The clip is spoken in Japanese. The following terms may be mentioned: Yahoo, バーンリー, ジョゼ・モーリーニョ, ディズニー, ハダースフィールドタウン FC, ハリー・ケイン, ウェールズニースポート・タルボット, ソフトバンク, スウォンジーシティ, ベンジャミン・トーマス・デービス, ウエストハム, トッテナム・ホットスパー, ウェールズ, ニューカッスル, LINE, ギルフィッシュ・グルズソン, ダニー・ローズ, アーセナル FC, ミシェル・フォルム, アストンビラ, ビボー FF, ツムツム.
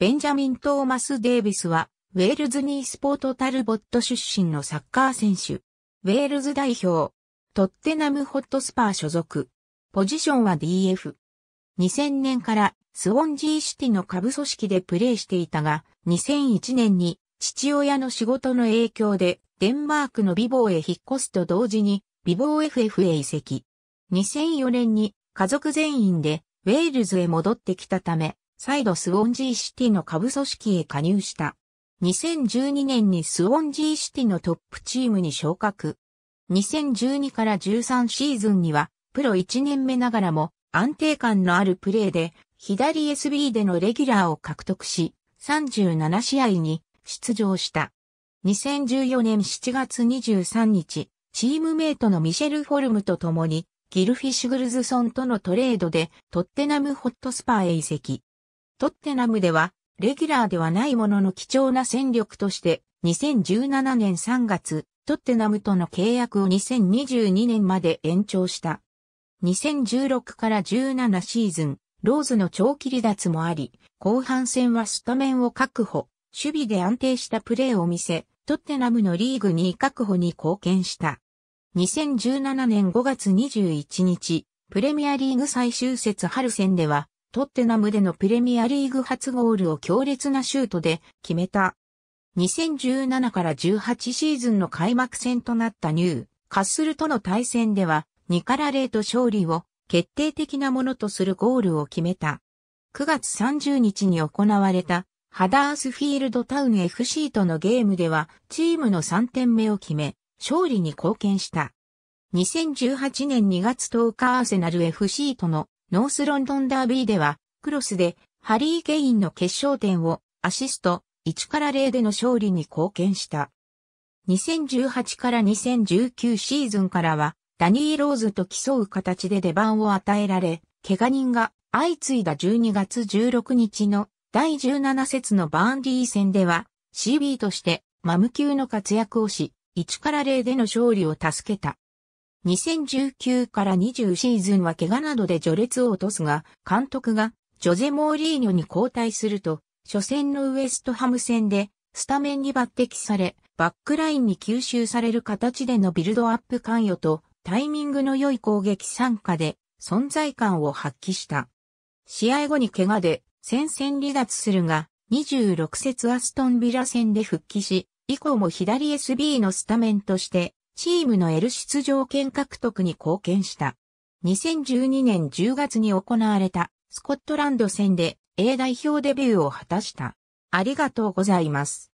ベンジャミン・トーマス・デービスは、ウェールズニースポート・タルボット出身のサッカー選手。ウェールズ代表。トッテナム・ホットスパー所属。ポジションは DF。2000年からスウォンジーシティの下部組織でプレーしていたが、2001年に父親の仕事の影響でデンマークのビボーへ引っ越すと同時にビボー FF へ移籍。2004年に家族全員でウェールズへ戻ってきたため、再度スウォンジーシティの下部組織へ加入した。2012年にスウォンジーシティのトップチームに昇格。2012から13シーズンには、プロ1年目ながらも安定感のあるプレーで左 SB でのレギュラーを獲得し37試合に出場した。2014年7月23日、チームメイトのミシェル・フォルムと共にギルフィッシュ・グルズソンとのトレードでトッテナム・ホットスパーへ移籍。トッテナムではレギュラーではないものの貴重な戦力として2017年3月、トッテナムとの契約を2022年まで延長した。2016から17シーズン、ローズの長期離脱もあり、後半戦はスタメンを確保、守備で安定したプレーを見せ、トッテナムのリーグ2位確保に貢献した。2017年5月21日、プレミアリーグ最終節春戦では、トッテナムでのプレミアリーグ初ゴールを強烈なシュートで決めた。2017から18シーズンの開幕戦となったニューカッスルとの対戦では、2-0と勝利を決定的なものとするゴールを決めた。9月30日に行われたハダースフィールドタウン FC とのゲームではチームの3点目を決め、勝利に貢献した。2018年2月10日アーセナル FC とのノースロンドンダービーでは、クロスでハリー・ケインの決勝点をアシスト1-0での勝利に貢献した。2018から2019シーズンからは、ダニー・ローズと競う形で出番を与えられ、怪我人が相次いだ12月16日の第17節のバーンリー戦では CB としてマム級の活躍をし、1-0での勝利を助けた。2019から20シーズンは怪我などで序列を落とすが、監督がジョゼ・モーリーニョに交代すると、初戦のウエストハム戦でスタメンに抜擢され、バックラインに吸収される形でのビルドアップ関与と、タイミングの良い攻撃参加で存在感を発揮した。試合後に怪我で戦線離脱するが、26節アストンビラ戦で復帰し、以降も左 SB のスタメンとして、チームの L 出場権獲得に貢献した。2012年10月に行われたスコットランド戦で A 代表デビューを果たした。ありがとうございます。